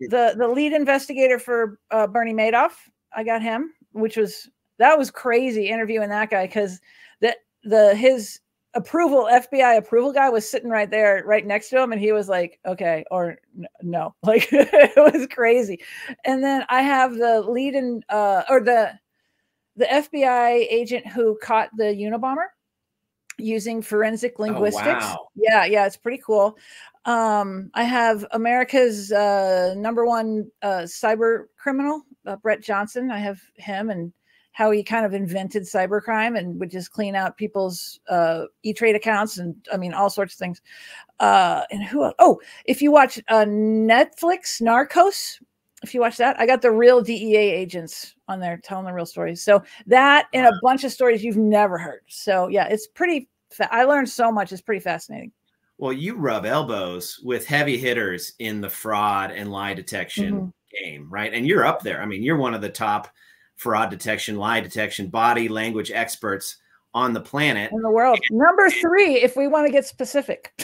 the, the lead investigator for uh, Bernie Madoff. I got him. Which was, that was crazy interviewing that guy, because that the his approval, F B I approval guy was sitting right there, right next to him. And he was like, okay, or no, like it was crazy. And then I have the lead in, uh, or the, the F B I agent who caught the Unabomber using forensic linguistics. Oh, wow. Yeah. Yeah. It's pretty cool. Um, I have America's uh, number one uh, cyber criminal, Uh, Brett Johnson. I have him and how he kind of invented cybercrime and would just clean out people's uh, E-trade accounts and, I mean, all sorts of things. Uh, and who else? Oh, if you watch uh, Netflix Narcos, if you watch that, I got the real D E A agents on there telling the real stories. So that and a bunch of stories you've never heard. So, yeah, it's pretty – I learned so much. It's pretty fascinating. Well, you rub elbows with heavy hitters in the fraud and lie detection mm-hmm. game, right? And you're up there. I mean, you're one of the top fraud detection, lie detection, body language experts on the planet. In the world. And, number three, if we want to get specific.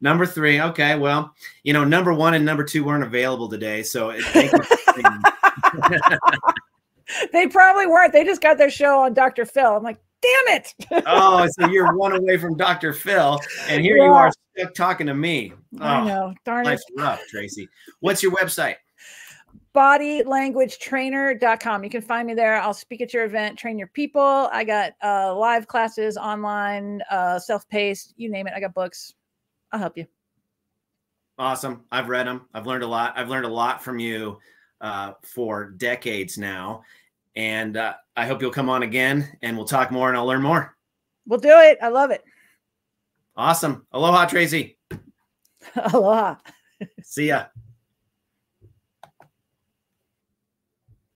Number three. Okay. Well, you know, number one and number two weren't available today. So it, thank you for they probably weren't. They just got their show on Doctor Phil. I'm like, damn it. Oh, so you're one away from Doctor Phil. And here yeah. you are stuck talking to me. Oh, I know. Darn it. Rough, Traci. What's your website? body language trainer dot com. You can find me there. I'll speak at your event, train your people. I got uh, live classes, online, uh, self-paced, you name it. I got books. I'll help you. Awesome. I've read them. I've learned a lot. I've learned a lot from you uh, for decades now. And uh, I hope you'll come on again and we'll talk more and I'll learn more. We'll do it. I love it. Awesome. Aloha, Traci. Aloha. See ya.